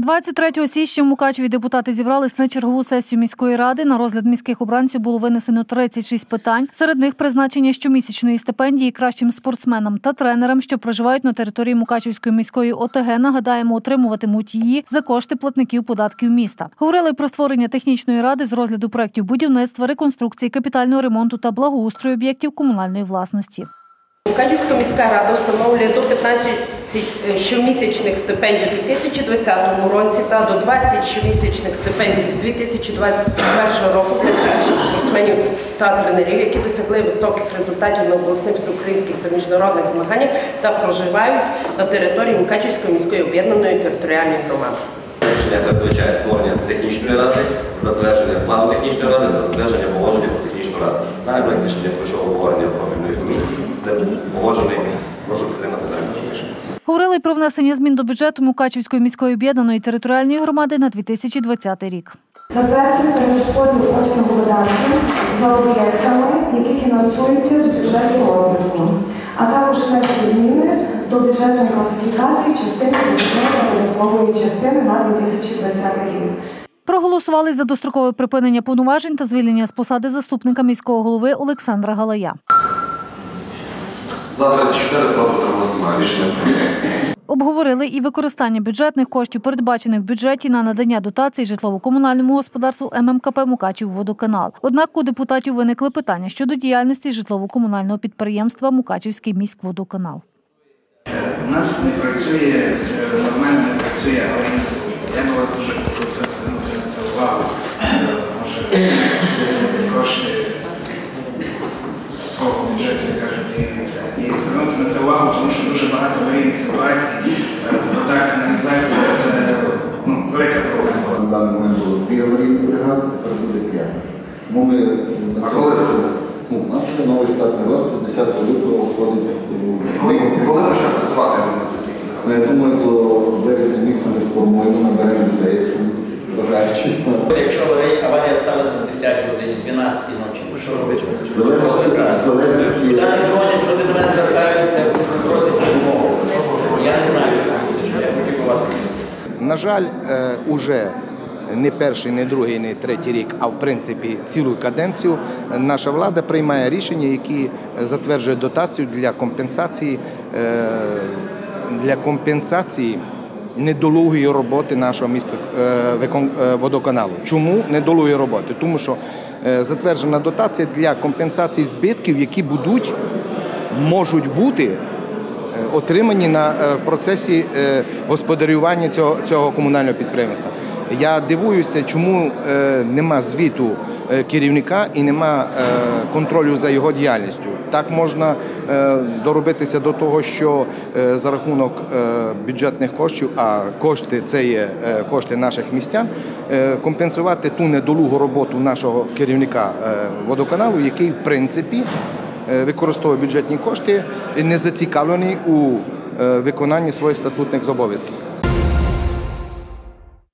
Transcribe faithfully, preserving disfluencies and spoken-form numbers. двадцять третього січня в Мукачеві депутати зібрались на чергову сесію міської ради. На розгляд міських обранців було винесено тридцять шість питань. Серед них призначення щомісячної стипендії кращим спортсменам та тренерам, що проживають на території Мукачевської міської О Т Г, нагадаємо, отримуватимуть її за кошти платників податків міста. Говорили про створення технічної ради з розгляду проєктів будівництва, реконструкції, капітального ремонту та благоустрою об'єктів комунальної власності. Мукачівська міська рада встановлює до п'ятнадцяти щомісячних стипендій у дві тисячі двадцятому році та до двадцяти щомісячних стипендій з дві тисячі двадцять першого року для кращих спортсменів та тренерів, які досягли високих результатів на обласних, всеукраїнських та міжнародних змаганнях та проживають на території Мукачівської міської об'єднаної територіальної громади. Рішення передбачає створення технічної ради, затвердження складу технічної ради та затвердження положення про технічну раду. Далі проект рішення пройшов обговорення профільної комісії, де погоджений може підтримати дані рішення. Говорили про внесення змін до бюджету Мукачівської міської об'єднаної територіальної громади на дві тисячі двадцятий рік. Затвердити перерозподіл коштів видатків за об'єктами, які фінансуються з бюджету розвитку, а також внести зміни до бюджетної класифікації частини податкової частини на дві тисячі двадцятий рік. Проголосували за дострокове припинення повноважень та звільнення з посади заступника міського голови Олександра Галая. За тридцять чотири, проти тринадцять, рішення прийнято. Обговорили і використання бюджетних коштів, передбачених в бюджеті на надання дотацій житлово-комунальному господарству М М К П «Мукачівводоканал». Однак у депутатів виникли питання щодо діяльності житлово-комунального підприємства «Мукачівський міськводоканал». У нас не працює, нормально не працює аварійна служба. Я би вас дуже попросив звернути на це увагу. Може, гроші з свого бюджету, я кажу, діється. І звернути на це увагу, тому що дуже багато аварійних ситуацій, податка організація – це ну, велика проблема. На даний момент було дві аварійні бригади, тепер буде п'ять. Тому ми на цьому буде новий штатний розпис десятого лютого сходить. Коли можна працювати? Я думаю, до березня місця ми сформуємо, наберемо людей, якщо бажаючи. Якщо аварія сталася в десятій годині, дванадцятій ночі, що робити? Залежності. Куди дзвонять, люди мене звертаються, просять допомогу. Я не знаю, що я хотів би вас почути. На жаль, уже не перший, не другий, не третій рік, а в принципі цілу каденцію наша влада приймає рішення, які затверджує дотацію для компенсації, для компенсації недолугої роботи нашого міського водоканалу. Чому недолугої роботи? Тому що затверджена дотація для компенсації збитків, які будуть, можуть бути отримані на процесі господарювання цього, цього комунального підприємства. Я дивуюся, чому нема звіту керівника і нема контролю за його діяльністю. Так можна доробитися до того, що за рахунок бюджетних коштів, а кошти – це є кошти наших містян, компенсувати ту недолугу роботу нашого керівника водоканалу, який, в принципі, використовує бюджетні кошти і не зацікавлений у виконанні своїх статутних зобов'язків.